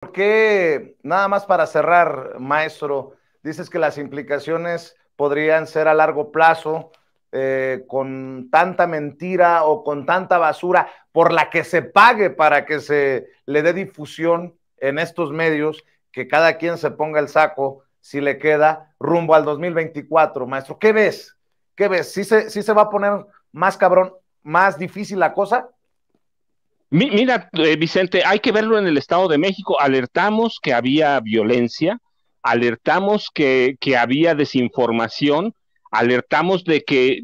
¿Por qué, nada más para cerrar, maestro, dices que las implicaciones podrían ser a largo plazo con tanta mentira o con tanta basura por la que se pague para que se le dé difusión en estos medios, que cada quien se ponga el saco si le queda rumbo al 2024, maestro? ¿Qué ves? ¿Qué ves? ¿Sí se va a poner más cabrón, más difícil la cosa? Mira, Vicente, hay que verlo en el Estado de México. Alertamos que había violencia, alertamos que había desinformación, alertamos de que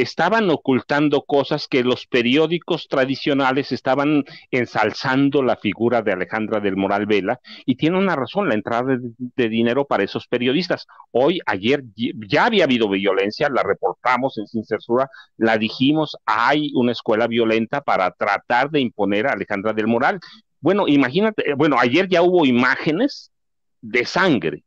estaban ocultando cosas, que los periódicos tradicionales estaban ensalzando la figura de Alejandra del Moral Vela, y tiene una razón la entrada de dinero para esos periodistas. Hoy, ayer, ya había habido violencia, la reportamos en Sin Censura, la dijimos, hay una escuela violenta para tratar de imponer a Alejandra del Moral. Bueno, imagínate, bueno, ayer ya hubo imágenes de sangre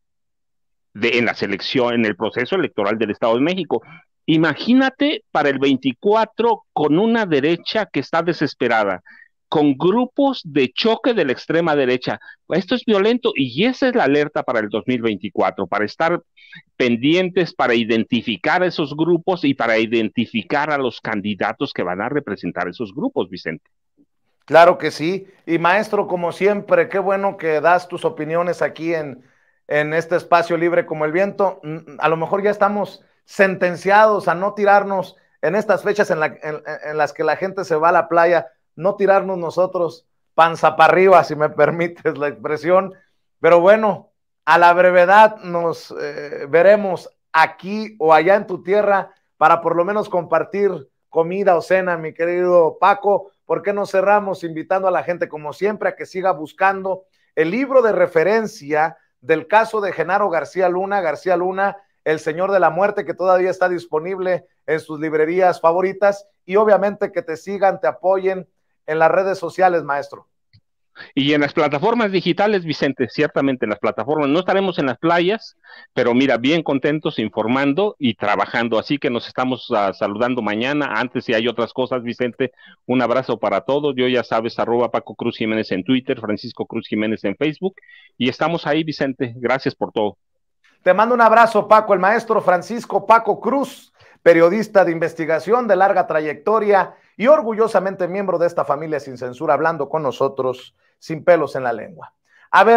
en la selección, en el proceso electoral del Estado de México. Imagínate para el 24 con una derecha que está desesperada, con grupos de choque de la extrema derecha. Esto es violento y esa es la alerta para el 2024, para estar pendientes, para identificar a esos grupos y para identificar a los candidatos que van a representar esos grupos, Vicente. Claro que sí. Y maestro, como siempre, qué bueno que das tus opiniones aquí en este espacio libre como el viento. A lo mejor ya estamos sentenciados a no tirarnos en estas fechas en las que la gente se va a la playa, no tirarnos nosotros panza para arriba, si me permites la expresión. Pero bueno, a la brevedad nos veremos aquí o allá en tu tierra para por lo menos compartir comida o cena, mi querido Paco. ¿Por qué no cerramos invitando a la gente, como siempre, a que siga buscando el libro de referencia del caso de Genaro García Luna, el señor de la muerte, que todavía está disponible en sus librerías favoritas? Y obviamente que te sigan, te apoyen en las redes sociales, maestro. Y en las plataformas digitales, Vicente, ciertamente en las plataformas. No estaremos en las playas, pero mira, bien contentos, informando y trabajando. Así que nos estamos saludando mañana. Antes, si hay otras cosas, Vicente, un abrazo para todos. Yo, ya sabes, @PacoCruzJiménez en Twitter, Francisco Cruz Jiménez en Facebook. Y estamos ahí, Vicente. Gracias por todo. Te mando un abrazo, Paco. El maestro Francisco Paco Cruz, periodista de investigación de larga trayectoria y orgullosamente miembro de esta familia Sin Censura, hablando con nosotros sin pelos en la lengua. A ver.